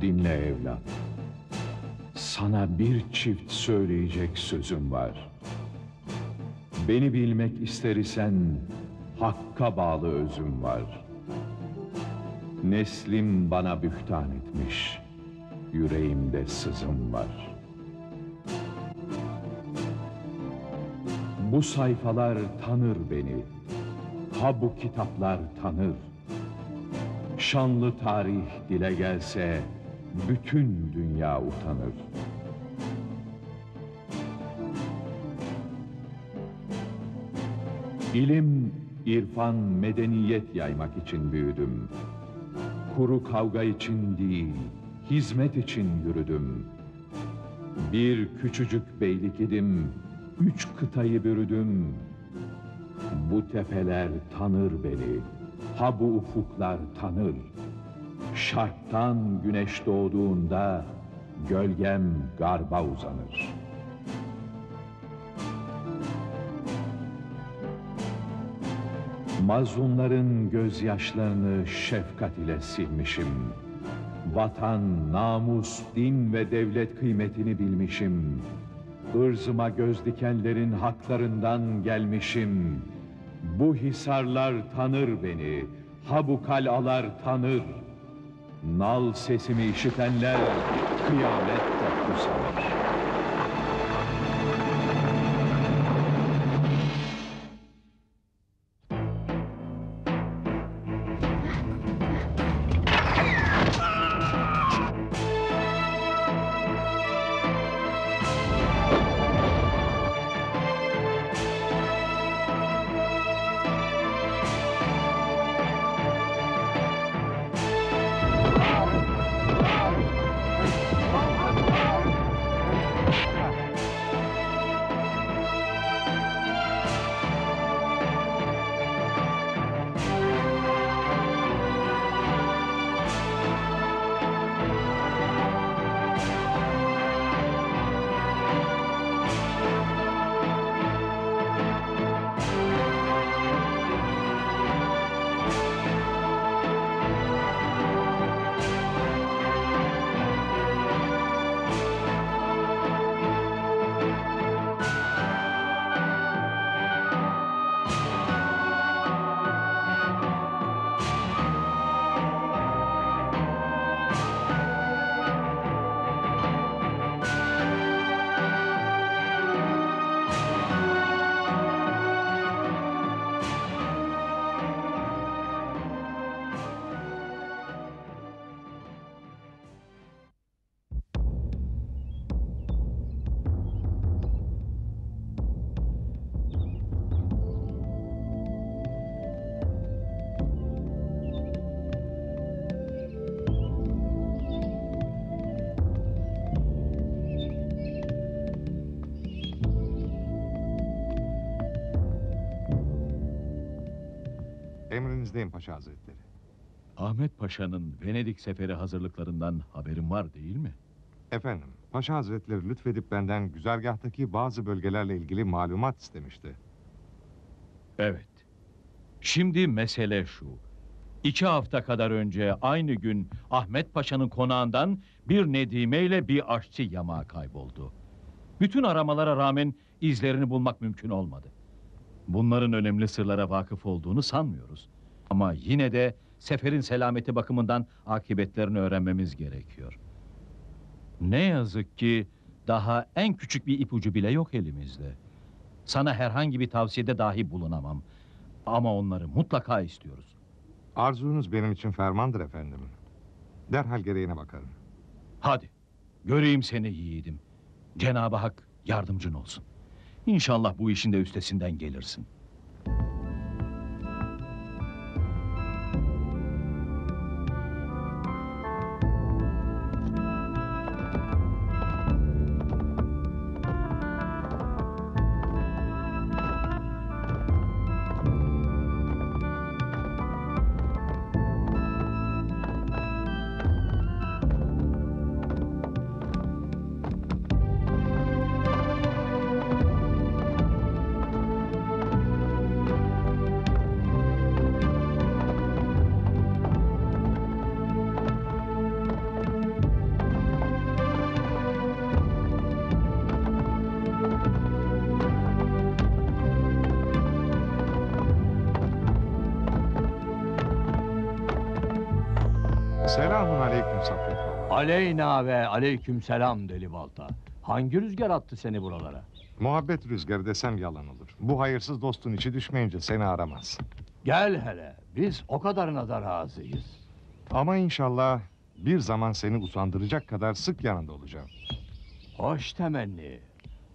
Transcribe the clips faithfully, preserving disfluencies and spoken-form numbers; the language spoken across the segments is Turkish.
dinle evlat. Sana bir çift söyleyecek sözüm var. Beni bilmek ister isen hakka bağlı özüm var. Neslim bana bühtan etmiş, yüreğimde sızım var. Bu sayfalar tanır beni, ha bu kitaplar tanır. Şanlı tarih dile gelse, bütün dünya utanır. İlim, irfan, medeniyet yaymak için büyüdüm. Kuru kavga için değil, hizmet için yürüdüm. Bir küçücük beylik idim, üç kıtayı bürüdüm. Bu tepeler tanır beni, ha bu ufuklar tanır. Şarktan güneş doğduğunda, gölgem garba uzanır. Mazlumların gözyaşlarını şefkat ile silmişim. Vatan, namus, din ve devlet kıymetini bilmişim. Irzıma göz dikenlerin haklarından gelmişim. Bu hisarlar tanır beni, ha bu kalalar tanır. Nal sesimi işitenler kıyamet koptu sanır. Emrinizdeyim Paşa Hazretleri. Ahmet Paşa'nın Venedik seferi hazırlıklarından haberin var değil mi? Efendim, Paşa Hazretleri lütfedip benden güzergahtaki bazı bölgelerle ilgili malumat istemişti. Evet. Şimdi mesele şu. İki hafta kadar önce aynı gün Ahmet Paşa'nın konağından bir nedime ile bir aşçı yamağı kayboldu. Bütün aramalara rağmen izlerini bulmak mümkün olmadı. Bunların önemli sırlara vakıf olduğunu sanmıyoruz. Ama yine de seferin selameti bakımından akıbetlerini öğrenmemiz gerekiyor. Ne yazık ki daha en küçük bir ipucu bile yok elimizde. Sana herhangi bir tavsiyede dahi bulunamam. Ama onları mutlaka istiyoruz. Arzunuz benim için fermandır efendim. Derhal gereğine bakarım. Hadi, göreyim seni yiğidim. Cenab-ı Hak yardımcın olsun. İnşallah bu işin de üstesinden gelirsin. Selamun aleyküm Saffet baba. Aleyna ve aleyküm selam Deli Balta. Hangi rüzgar attı seni buralara? Muhabbet rüzgarı desem yalan olur. Bu hayırsız dostun içi düşmeyince seni aramaz. Gel hele, biz o kadarına da razıyız. Ama inşallah bir zaman seni usandıracak kadar sık yanında olacağım. Hoş temenni.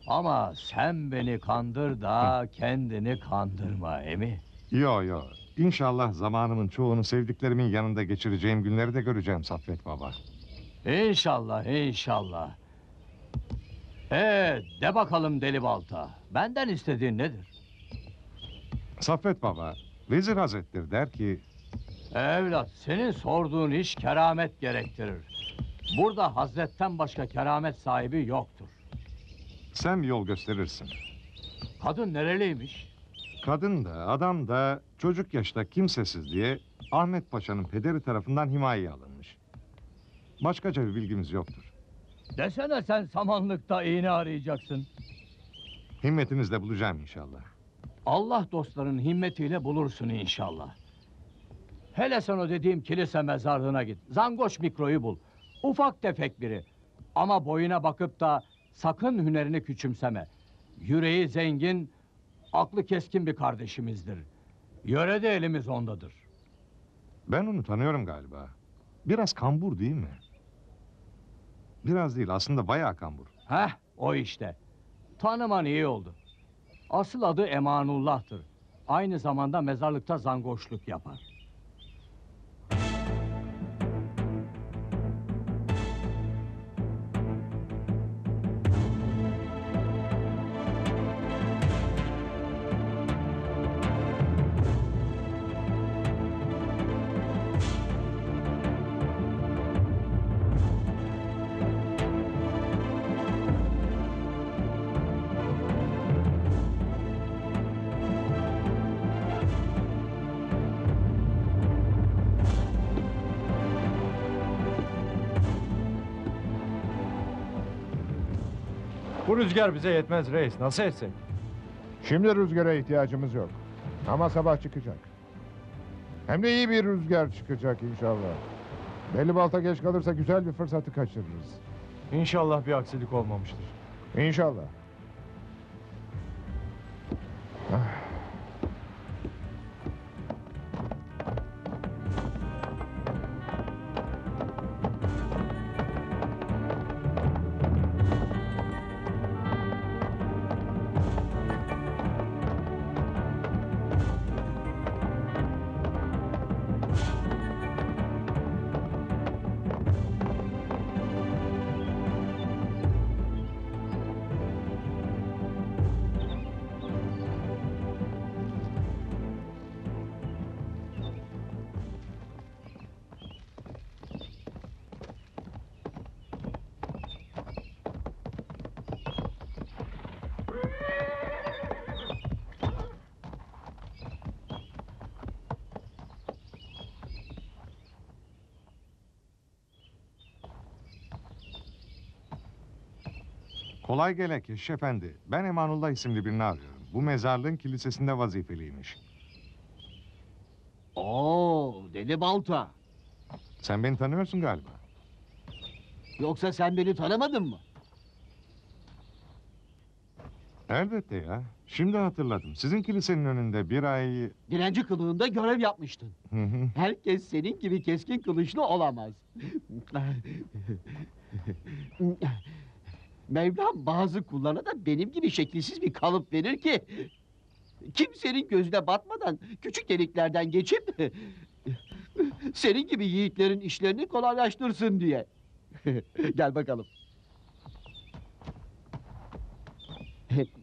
Ama sen beni kandır da kendini kandırma emi. Yo yo. İnşallah zamanımın çoğunu sevdiklerimin yanında geçireceğim günleri de göreceğim Saffet baba. İnşallah, inşallah. Ee, de bakalım Deli Balta, benden istediğin nedir? Saffet baba, Vezir Hazretleri der ki... Evlat, senin sorduğun iş keramet gerektirir. Burada Hazret'ten başka keramet sahibi yoktur. Sen bir yol gösterirsin. Kadın nereliymiş? Kadın da, adam da, çocuk yaşta kimsesiz diye Ahmet Paşa'nın pederi tarafından himayeye alınmış. Başkaca bir bilgimiz yoktur. Desene sen samanlıkta iğne arayacaksın. Himmetimizle bulacağım inşallah. Allah dostların himmetiyle bulursun inşallah. Hele sen o dediğim kilise mezarlığına git. Zangoş mikroyu bul. Ufak tefek biri. Ama boyuna bakıp da sakın hünerini küçümseme. Yüreği zengin, aklı keskin bir kardeşimizdir. Yörede elimiz ondadır. Ben onu tanıyorum galiba. Biraz kambur değil mi? Biraz değil, aslında bayağı kambur. Heh, o işte. Tanıman iyi oldu. Asıl adı Emanullah'tır. Aynı zamanda mezarlıkta zangoşluk yapar. Bu rüzgar bize yetmez reis, nasıl etsek? Şimdi rüzgara ihtiyacımız yok. Ama sabah çıkacak. Hem de iyi bir rüzgar çıkacak inşallah. Deli Balta geç kalırsa güzel bir fırsatı kaçırırız. İnşallah bir aksilik olmamıştır. İnşallah. Ah. Kolay gele Keşiş Efendi. Ben Emanullah isimli birini arıyorum. Bu mezarlığın kilisesinde vazifeliymiş. Oo, Deli Balta. Sen beni tanıyorsun galiba. Yoksa sen beni tanımadın mı? Elbette ya. Şimdi hatırladım. Sizin kilisenin önünde bir ay... Dilenci kılığında görev yapmıştın. Hı hı. Herkes senin gibi keskin kılıçlı olamaz. Mevlam bazı kullarına da benim gibi şekilsiz bir kalıp verir ki... ...kimsenin gözüne batmadan küçük deliklerden geçip... ...senin gibi yiğitlerin işlerini kolaylaştırsın diye. Gel bakalım.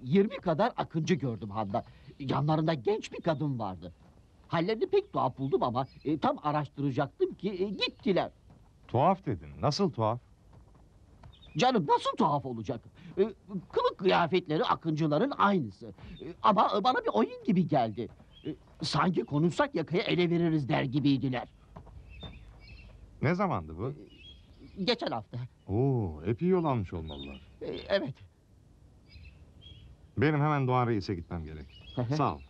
Yirmi kadar akıncı gördüm handa. Yanlarında genç bir kadın vardı. Hallerini pek tuhaf buldum ama e, tam araştıracaktım ki e, gittiler. Tuhaf dedin, nasıl tuhaf? Canım nasıl tuhaf olacak? Ee, kılık kıyafetleri akıncıların aynısı. Ee, ama bana bir oyun gibi geldi. Ee, sanki konuşsak yakayı ele veririz der gibiydiler. Ne zamandı bu? Ee, geçen hafta. Oo, epey yol almış olmalılar. Ee, evet. Benim hemen Doğan Reis'e gitmem gerek. Sağ ol.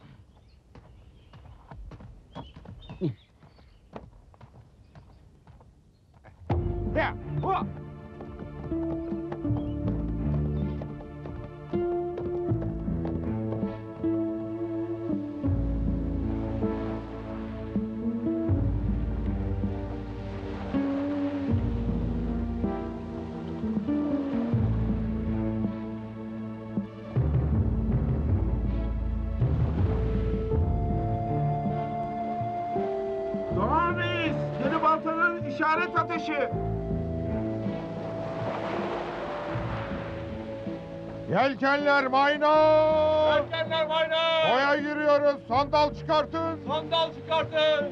İşaret ateşi! Yelkenler mayna! Yelkenler mayna! Boya giriyoruz, sandal çıkartın! Sandal çıkartın!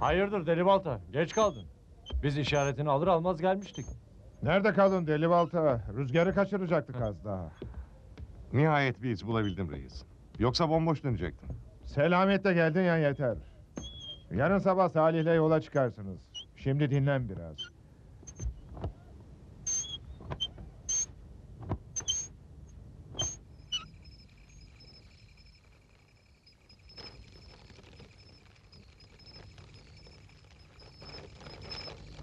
Hayırdır Deli Balta, geç kaldın. Biz işaretini alır almaz gelmiştik. Nerede kaldın Deli Balta? Rüzgarı kaçıracaktık az daha. Nihayet bir iz bulabildim reis. Yoksa bomboş dönecektim. Selametle geldin ya yeter. Yarın sabah Salih'le yola çıkarsınız. Şimdi dinlen biraz.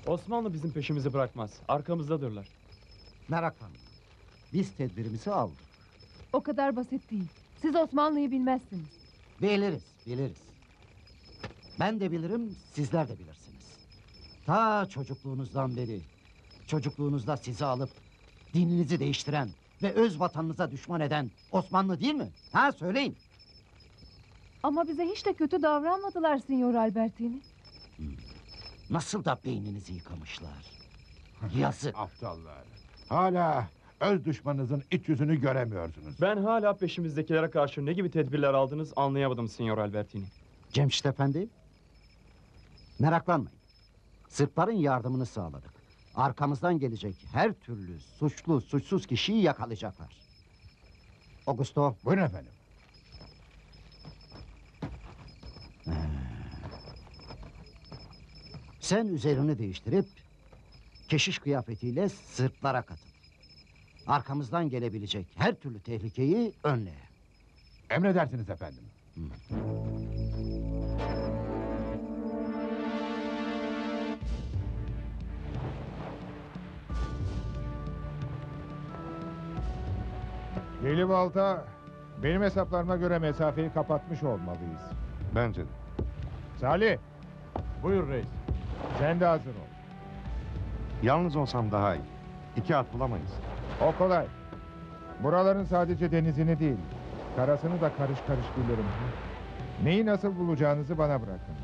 Osmanlı bizim peşimizi bırakmaz, arkamızdadırlar. Meraklanma, biz tedbirimizi aldık. O kadar basit değil, siz Osmanlı'yı bilmezsiniz. Biliriz, biliriz. Ben de bilirim, sizler de bilirsiniz. Ta çocukluğunuzdan beri, çocukluğunuzda sizi alıp dininizi değiştiren ve öz vatanınıza düşman eden Osmanlı değil mi? Ha söyleyin. Ama bize hiç de kötü davranmadılar Senyor Albertini. Hmm. Nasıl da beyninizi yıkamışlar. Yazık. Aptallar. Hala öz düşmanınızın iç yüzünü göremiyorsunuz. Ben hala peşimizdekilere karşı ne gibi tedbirler aldınız anlayamadım Senyor Albertini. Cemşit efendi, meraklanmayın. Sırpların yardımını sağladık. Arkamızdan gelecek her türlü suçlu suçsuz kişiyi yakalayacaklar. Augusto. Buyurun efendim. Sen üzerini değiştirip keşiş kıyafetiyle Sırplara katıl. Arkamızdan gelebilecek her türlü tehlikeyi önle. Emredersiniz efendim. Hı. Deli Balta, benim hesaplarıma göre mesafeyi kapatmış olmalıyız. Bence de. Salih. Buyur reis. Sen de hazır ol. Yalnız olsam daha iyi. İki at bulamayız. O kolay. Buraların sadece denizini değil, karasını da karış karış bilirim. Neyi nasıl bulacağınızı bana bırakın.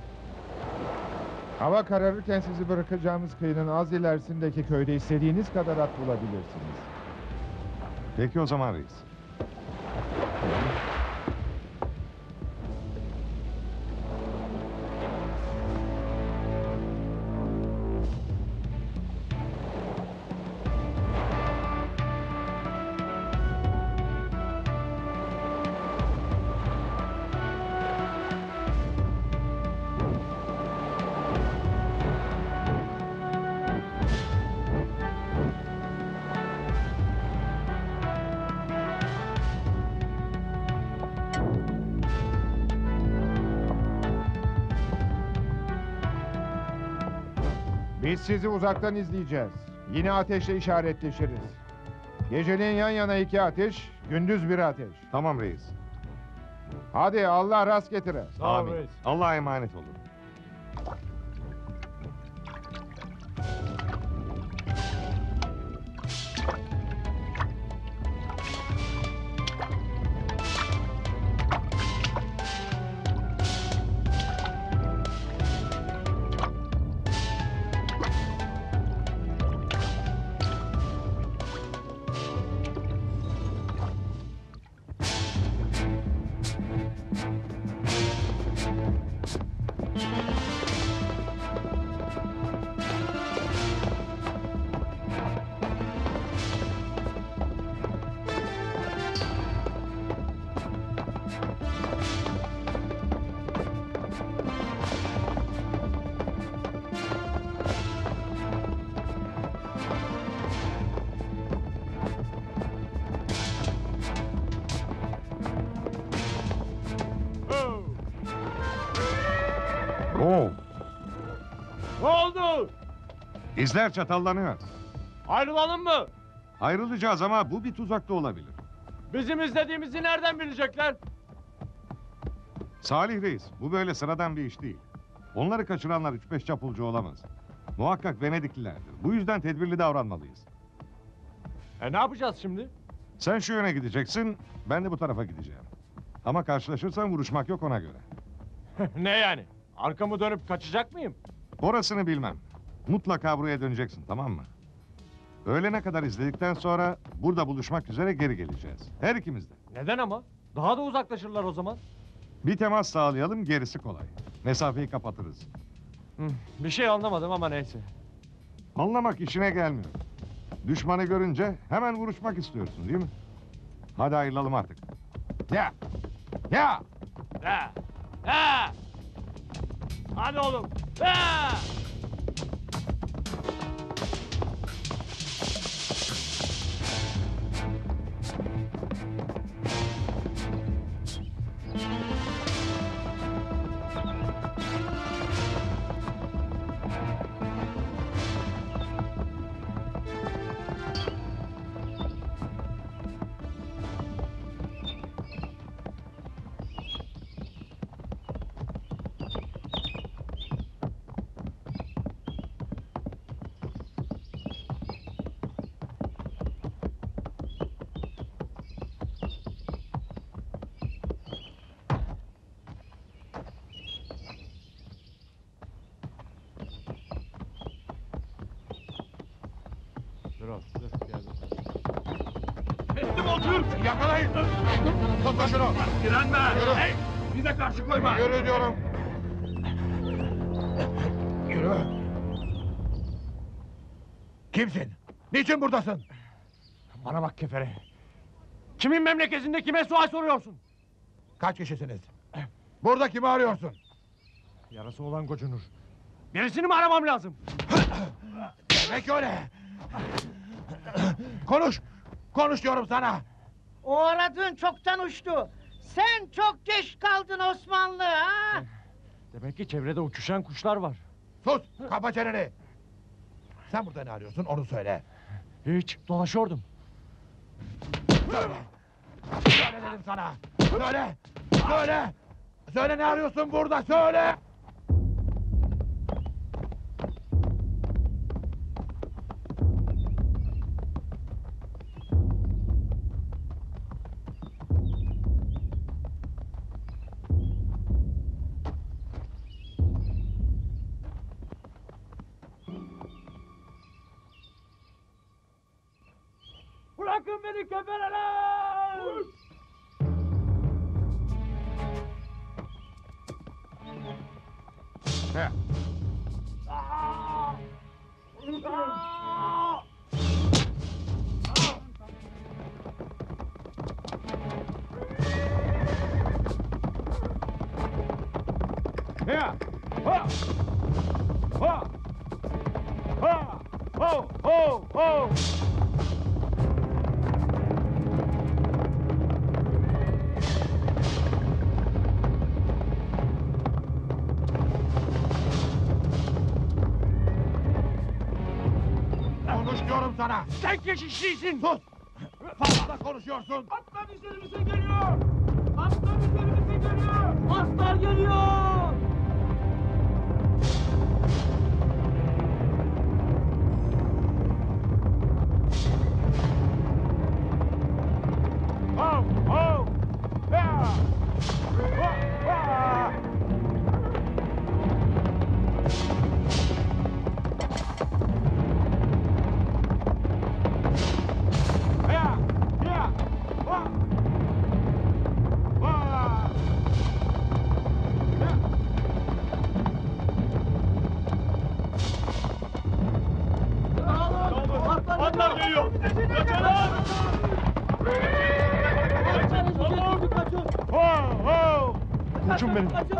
Hava kararırken sizi bırakacağımız kıyının az ilerisindeki köyde istediğiniz kadar at bulabilirsiniz. Peki o zaman reis. Biz sizi uzaktan izleyeceğiz. Yine ateşle işaretleşiriz. Geceleyin yan yana iki ateş, gündüz bir ateş. Tamam reis. Hadi Allah rast getire. Sağ ol reis. Allah'a emanet olun. İzler çatallanıyor. Ayrılalım mı? Ayrılacağız ama bu bir tuzak da olabilir. Bizim izlediğimizi nereden bilecekler? Salih Reis, bu böyle sıradan bir iş değil. Onları kaçıranlar üç beş çapulcu olamaz. Muhakkak Venediklilerdir. Bu yüzden tedbirli davranmalıyız. E ne yapacağız şimdi? Sen şu yöne gideceksin, ben de bu tarafa gideceğim. Ama karşılaşırsan vuruşmak yok, ona göre. Ne yani? Arkamı dönüp kaçacak mıyım? Orasını bilmem. Mutlaka buraya döneceksin, tamam mı? Öğlene kadar izledikten sonra burada buluşmak üzere geri geleceğiz. Her ikimiz de. Neden ama? Daha da uzaklaşırlar o zaman. Bir temas sağlayalım, gerisi kolay. Mesafeyi kapatırız. Hı, bir şey anlamadım ama neyse. Anlamak işine gelmiyor. Düşmanı görünce hemen vuruşmak istiyorsun değil mi? Hadi ayrılalım artık. Ya! Ya! Ya! Ya! Hadi oğlum! Ya! Yakalayın! Tutma şunu! Direnme! Hey, bize karşı koyma! Yürü diyorum! Yürü! Kimsin? Niçin buradasın? Bana bak kefere! Kimin memleketinde kime sual soruyorsun? Kaç kişisiniz? Burada kimi arıyorsun? Yarası olan Gocunur. Birisini mi aramam lazım? Demek öyle! Konuş! Konuş diyorum sana! O aradığın çoktan uçtu. Sen çok geç kaldın Osmanlı ha? Demek ki çevrede uçuşan kuşlar var. Sus! Kapa çeneni! Sen burada ne arıyorsun onu söyle. Hiç, dolaşıyordum. Söyle! Söyle dedim sana! Söyle! Söyle! Söyle ne arıyorsun burada, söyle! Şişlisin! Sus! Fazla konuşuyorsun! Atlar üzerimize geliyor! Atlar üzerimize geliyor! Atlar geliyor! Oh! Oh! Yeah! Oh! Yeah!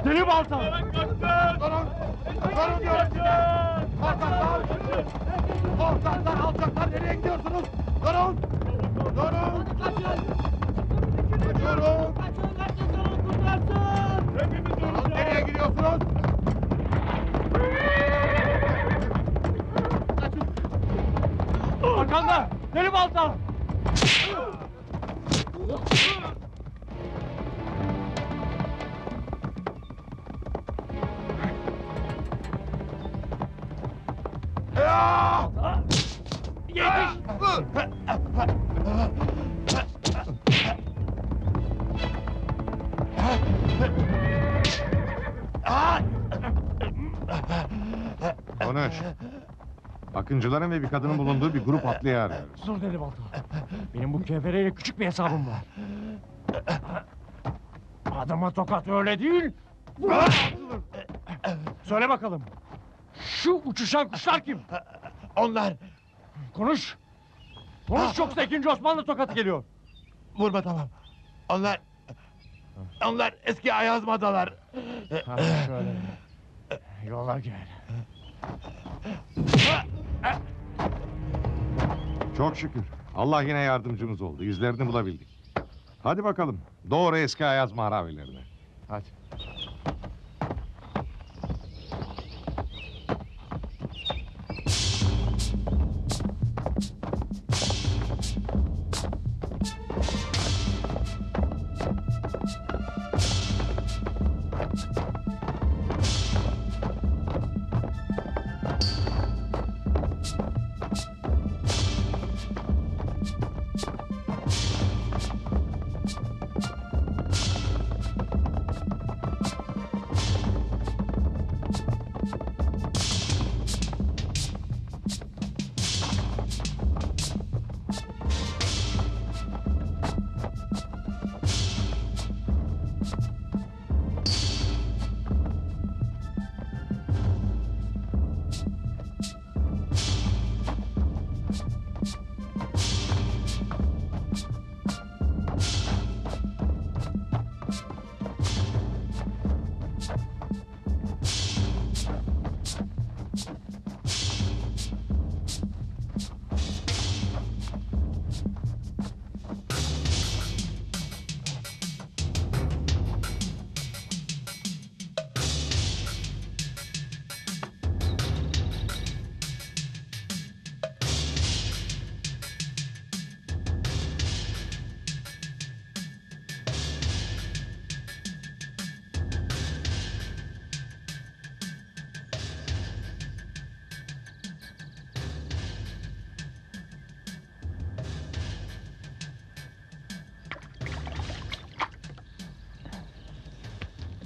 Deli Balta! Durun! Durun diyorum size! Korkaklar! Korkaklar, alçaklar, nereye gidiyorsunuz? Durun! Durun! Kaçın! Kaçıyorum! Kaçın, kaçın, durun, kurtarsın! Hepimiz durun! Nereye gidiyorsunuz? Kaçın, Durun! Konuş. Akıncıların ve bir kadının bulunduğu bir grup atlıya arıyoruz. Dur Deli Balta. Benim bu kefereyle küçük bir hesabım var. Adama tokat öyle değil. Söyle bakalım. Şu uçuşan kuşlar kim? Onlar. Konuş. Konuş yoksa ikinci Osmanlı tokatı geliyor. Vurma tamam. Onlar... Onlar eski Ayazmadalar. Ha, şöyle. Yola gel. Çok şükür. Allah yine yardımcımız oldu. İzlerini bulabildik. Hadi bakalım. Doğru eski Ayaz mağaravilerine. Hadi.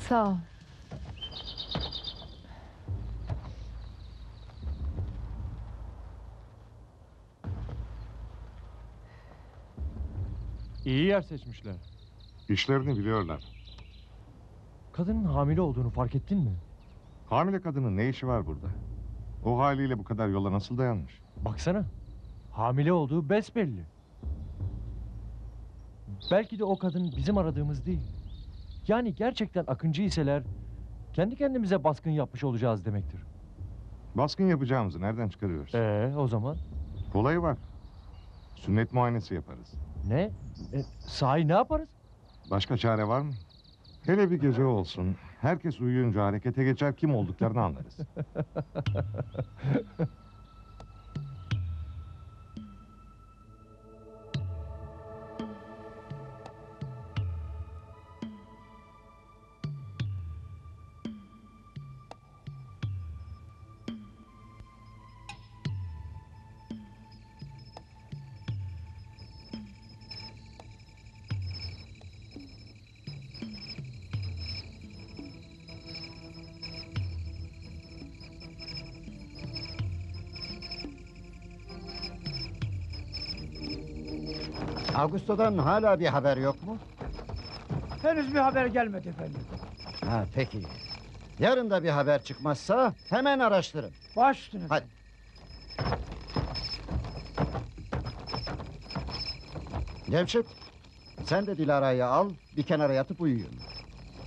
Sağ ol. İyi yer seçmişler. İşlerini biliyorlar. Kadının hamile olduğunu fark ettin mi? Hamile kadının ne işi var burada? O haliyle bu kadar yola nasıl dayanmış? Baksana. Hamile olduğu besbelli. Belki de o kadın bizim aradığımız değil. Yani gerçekten akıncı iseler, kendi kendimize baskın yapmış olacağız demektir. Baskın yapacağımızı nereden çıkarıyoruz? Ee, o zaman? Kolayı var. Sünnet muayenesi yaparız. Ne? E, sahi ne yaparız? Başka çare var mı? Hele bir gece olsun, herkes uyuyunca harekete geçer, kim olduklarını anlarız. Augusto'dan hala bir haber yok mu? Henüz bir haber gelmedi efendim. Ha peki. Yarın da bir haber çıkmazsa hemen araştırın. Baş üstüne. Hadi. Cemşit, sen de Dilara'yı al, bir kenara yatıp uyuyun.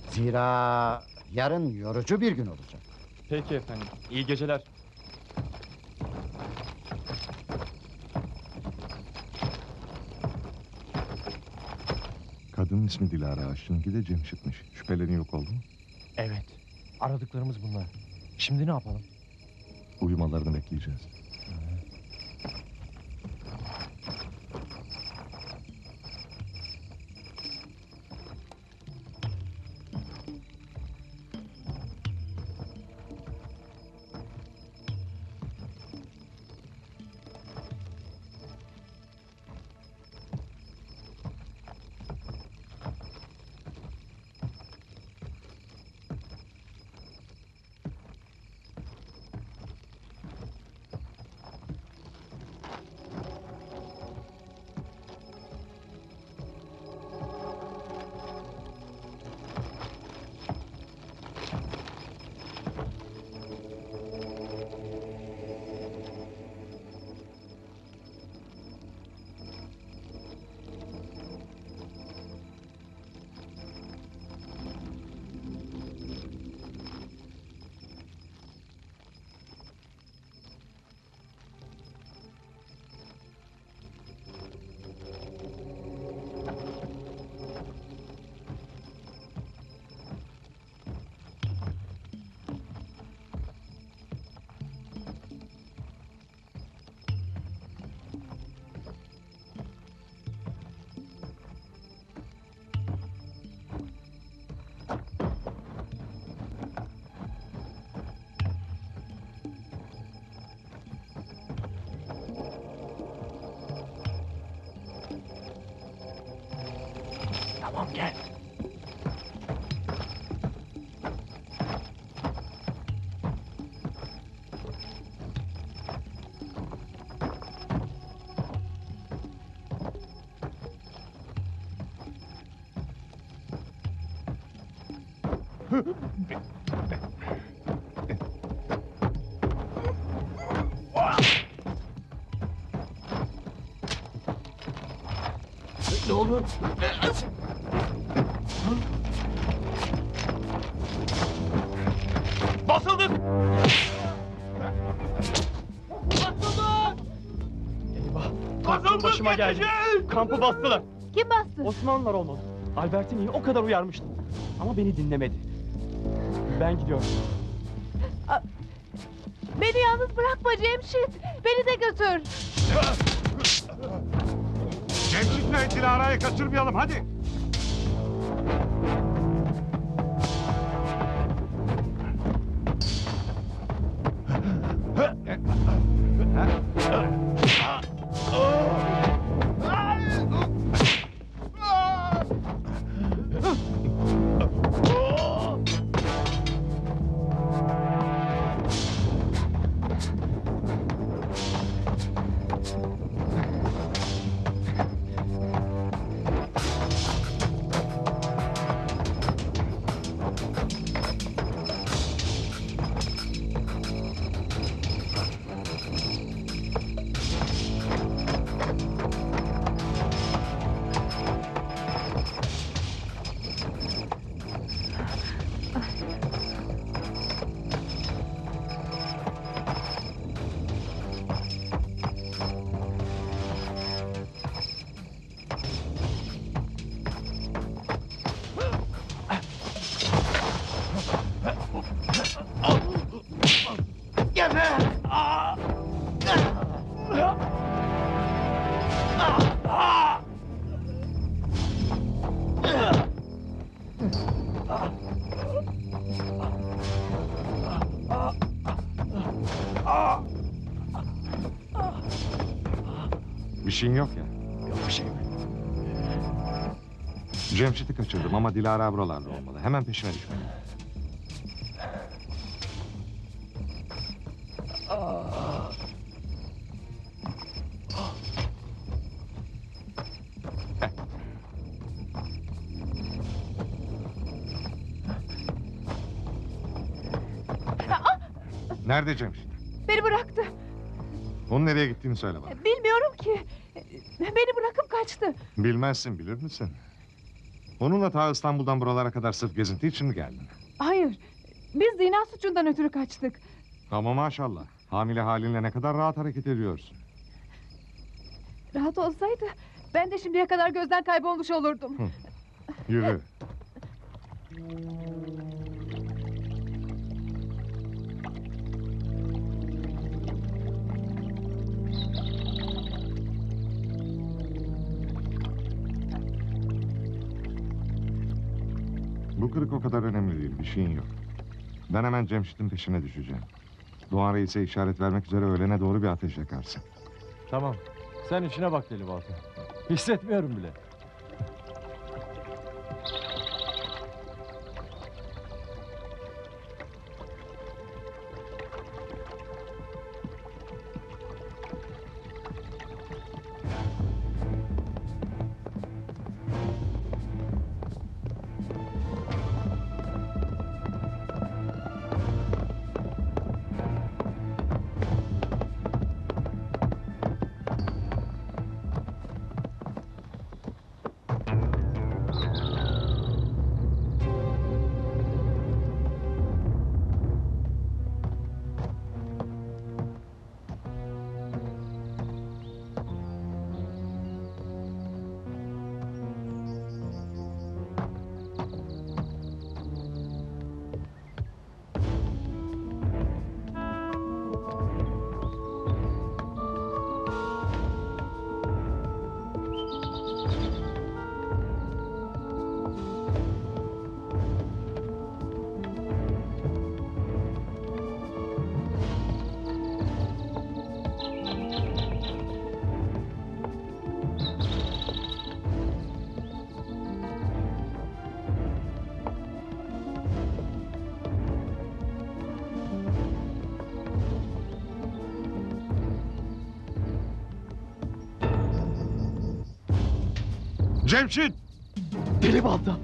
Zira yarın yorucu bir gün olacak. Peki efendim, iyi geceler. Kadının ismi Dilara, aşkınki de Cemşit'miş. Şüphelerin yok oldu mu? Evet. Aradıklarımız bunlar. Şimdi ne yapalım? Uyumalarını bekleyeceğiz. Tamam, gel. Ne oluyor? Basıldık! Basıldık! Eyvah! Basıldık! Başıma geldi. Kampı bastılar. Kim bastı? Osmanlılar olmalı. Albertini'yi o kadar uyarmıştım. Ama beni dinlemedi. Ben gidiyorum. Beni yalnız bırakma Cemşit. Beni de götür. Cemşit'le Dilara'yı kaçırmayalım, hadi! Bir şeyin yok ya. Yok bir şey mi? Cemşit'i kaçırdım ama Dilara buralarda olmalı. Hemen peşime düşmeliyim. Nerede Cemşit? Beni bıraktı. Onun nereye gittiğini söyle bana. Bilmiyorum ki. Beni bırakıp kaçtı. Bilmezsin, bilir misin? Onunla ta İstanbul'dan buralara kadar sırf gezinti için mi geldin? Hayır, biz zina suçundan ötürü kaçtık. Ama maşallah, hamile halinle ne kadar rahat hareket ediyorsun. Rahat olsaydı, ben de şimdiye kadar gözden kaybolmuş olurdum. Hı. Yürü. Bu kırık o kadar önemli değil, bir şeyin yok. Ben hemen Cemşit'in peşine düşeceğim. Doğan Reis'e işaret vermek üzere öğlene doğru bir ateş yakarsın. Tamam, sen içine bak Deli Balta. Hissetmiyorum bile. Cemşit! Deli Balta!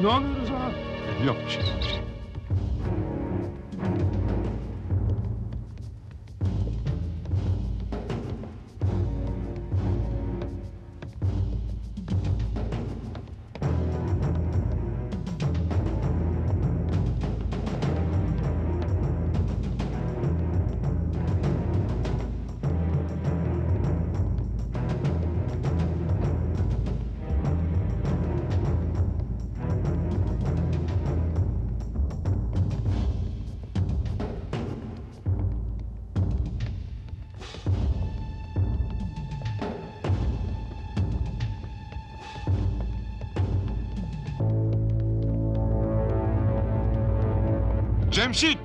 Ne oluyoruz ha? Yok bir şey, bir şey. Cemşit!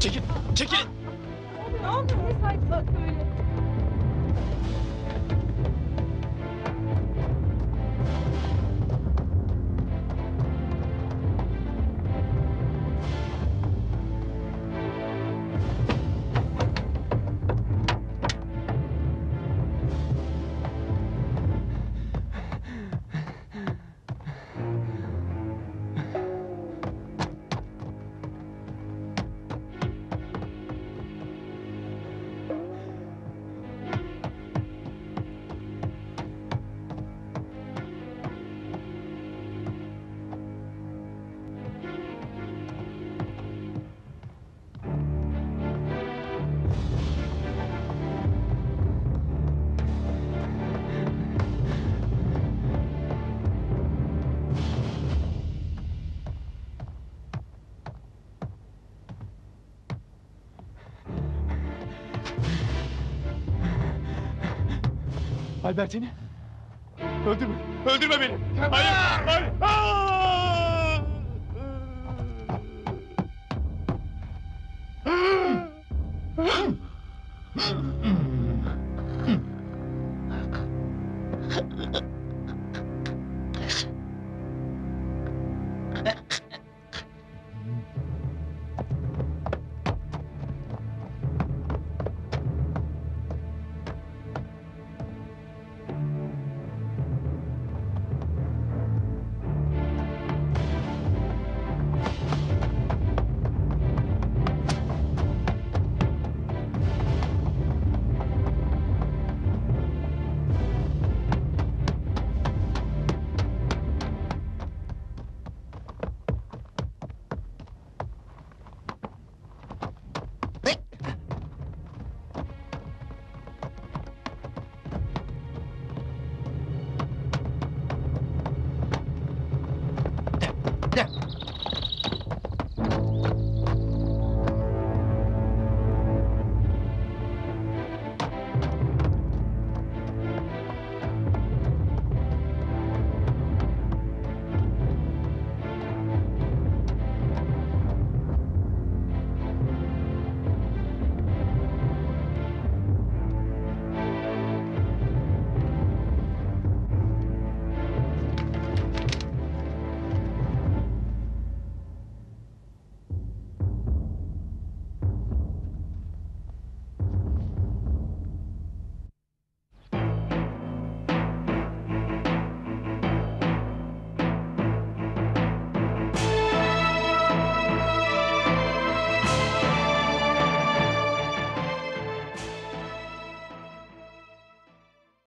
Çekil! Çekil! Ne oldu? Ne saçma böyle? Albertini, öldürme, öldürme beni! Hayır, hayır! Aa!